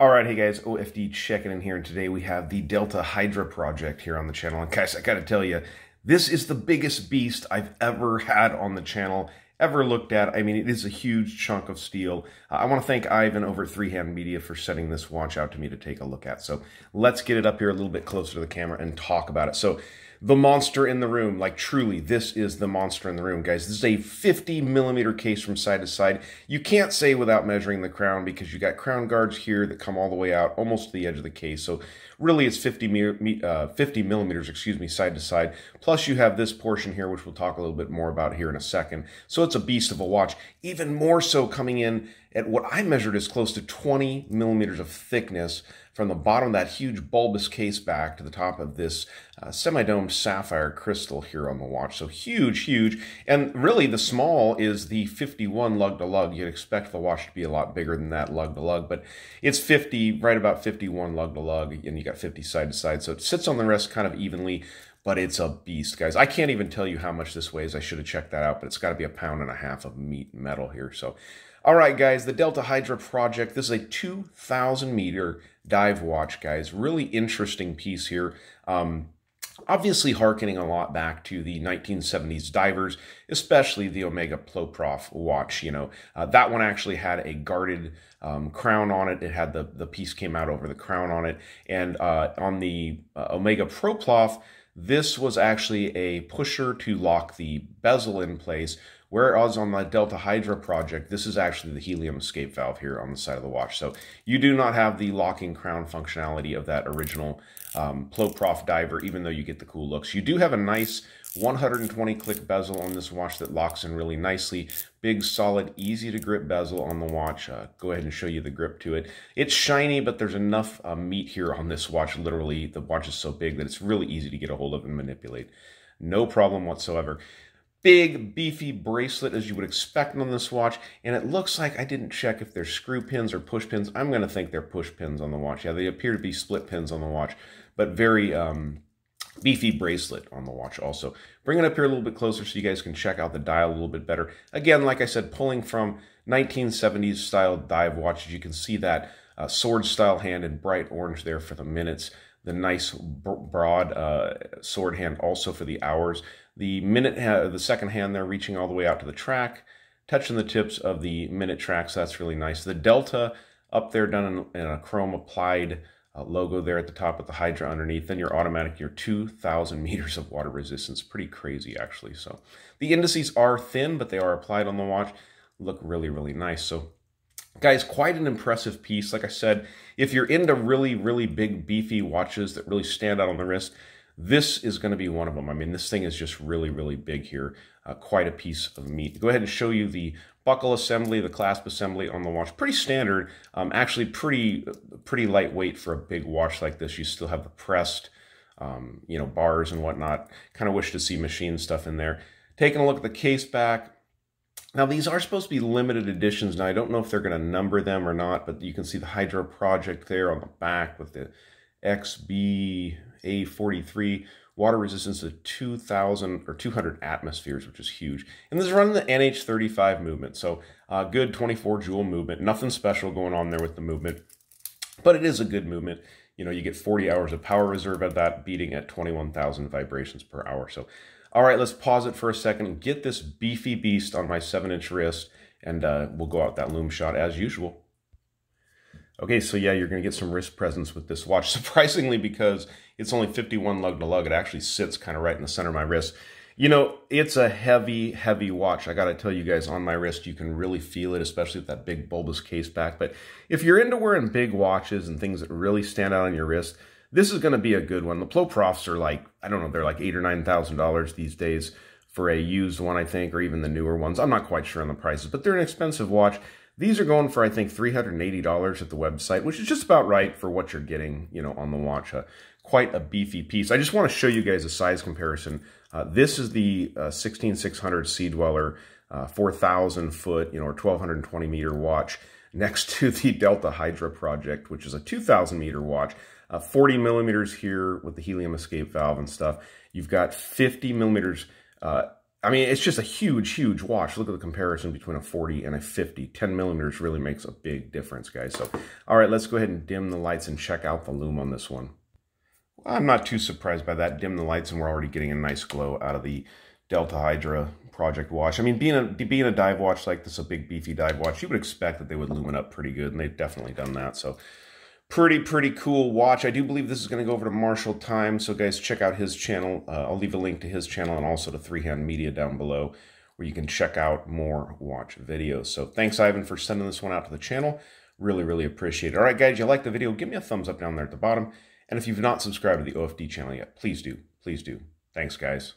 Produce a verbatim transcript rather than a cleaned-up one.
All right, hey guys, O F D checking in here, and today we have the Delta Hydra project here on the channel. And guys, I gotta tell you, this is the biggest beast I've ever had on the channel, ever looked at. I mean, it is a huge chunk of steel. I want to thank Ivan over at Three Hand Media for sending this watch out to me to take a look at. So let's get it up here a little bit closer to the camera and talk about it. So the monster in the room, like truly, this is the monster in the room, guys. This is a fifty millimeter case from side to side. You can't say without measuring the crown because you got crown guards here that come all the way out almost to the edge of the case. So really, it's fifty millimeters, excuse me, side to side. Plus, you have this portion here, which we'll talk a little bit more about here in a second. So it's a beast of a watch, even more so coming in at what I measured is close to twenty millimeters of thickness from the bottom of that huge bulbous case back to the top of this uh, semi-domed sapphire crystal here on the watch. So huge, huge. And really the small is the fifty-one lug to lug. You'd expect the watch to be a lot bigger than that lug to lug, but it's fifty, right about fifty-one lug to lug, and you got fifty side to side. So it sits on the wrist kind of evenly. But it's a beast, guys. I can't even tell you how much this weighs. I should have checked that out, but it's got to be a pound and a half of meat and metal here. So, all right, guys, the Delta Hydra project. This is a two thousand meter dive watch, guys. Really interesting piece here. Um, obviously hearkening a lot back to the nineteen seventies divers, especially the Omega Ploprof watch. You know, uh, that one actually had a guarded Um, crown on it. It had the, the piece came out over the crown on it. And uh, on the uh, Omega Ploprof, this was actually a pusher to lock the bezel in place, whereas on the Delta Hydra project, this is actually the helium escape valve here on the side of the watch. So you do not have the locking crown functionality of that original um, Ploprof diver, even though you get the cool looks. You do have a nice one hundred twenty click bezel on this watch that locks in really nicely. Big, solid, easy to grip bezel on the watch. Uh, go ahead and show you the grip to it. It's shiny, but there's enough uh, meat here on this watch. Literally, the watch is so big that it's really easy to get a hold of and manipulate. No problem whatsoever. Big, beefy bracelet, as you would expect on this watch. And it looks like, I didn't check if they're screw pins or push pins. I'm going to think they're push pins on the watch. Yeah, they appear to be split pins on the watch, but very... Um, beefy bracelet on the watch also. Bring it up here a little bit closer so you guys can check out the dial a little bit better. Again, like I said, pulling from nineteen seventies style dive watches. You can see that uh, sword style hand in bright orange there for the minutes. The nice broad uh, sword hand also for the hours. The minute, the second hand there reaching all the way out to the track. Touching the tips of the minute tracks. That's really nice. The Delta up there done in, in a chrome applied Uh, logo there at the top with the Hydra underneath. Then your automatic, your two thousand meters of water resistance. Pretty crazy, actually. So the indices are thin, but they are applied on the watch. Look really, really nice. So guys, quite an impressive piece. Like I said, if you're into really, really big, beefy watches that really stand out on the wrist, this is going to be one of them. I mean, this thing is just really, really big here. Uh, quite a piece of meat. Go ahead and show you the buckle assembly, the clasp assembly on the watch. Pretty standard. Um, actually, pretty pretty lightweight for a big watch like this. You still have the pressed, um, you know, bars and whatnot. Kind of wish to see machine stuff in there. Taking a look at the case back. Now, these are supposed to be limited editions. Now, I don't know if they're going to number them or not, but you can see the Hydra project there on the back with the X B A forty-three. Water resistance to two thousand or two hundred atmospheres, which is huge. And this is running the N H thirty-five movement, so uh, good twenty-four joule movement. Nothing special going on there with the movement, but it is a good movement. You know, you get forty hours of power reserve at that, beating at twenty-one thousand vibrations per hour. So, all right, let's pause it for a second and get this beefy beast on my seven inch wrist, and uh, we'll go out that loom shot as usual. Okay, so yeah, you're going to get some wrist presence with this watch. Surprisingly, because it's only fifty-one lug to lug, it actually sits kind of right in the center of my wrist. You know, it's a heavy, heavy watch. I got to tell you guys, on my wrist, you can really feel it, especially with that big bulbous case back. But if you're into wearing big watches and things that really stand out on your wrist, this is going to be a good one. The Ploprofs are like, I don't know, they're like eight or nine thousand dollars these days for a used one, I think, or even the newer ones. I'm not quite sure on the prices, but they're an expensive watch. These are going for, I think, three hundred eighty dollars at the website, which is just about right for what you're getting, you know, on the watch. Uh, quite a beefy piece. I just want to show you guys a size comparison. Uh, this is the uh, sixteen six hundred Sea-Dweller, uh, four thousand foot, you know, or twelve twenty meter watch next to the Delta Hydra project, which is a two thousand meter watch. Uh, forty millimeters here with the helium escape valve and stuff. You've got fifty millimeters uh, I mean, it's just a huge, huge watch. Look at the comparison between a forty and a fifty. ten millimeters really makes a big difference, guys. So, all right, let's go ahead and dim the lights and check out the lume on this one. Well, I'm not too surprised by that. Dim the lights and we're already getting a nice glow out of the Delta Hydra project watch. I mean, being a, being a dive watch like this, a big, beefy dive watch, you would expect that they would lumen up pretty good, and they've definitely done that. So, pretty, pretty cool watch. I do believe this is going to go over to Marshall Time, so guys, check out his channel. Uh, I'll leave a link to his channel and also to Three Hand Media down below, where you can check out more watch videos. So thanks, Ivan, for sending this one out to the channel. Really, really appreciate it. All right, guys, if you like the video, give me a thumbs up down there at the bottom. And if you've not subscribed to the O F D channel yet, please do. Please do. Thanks, guys.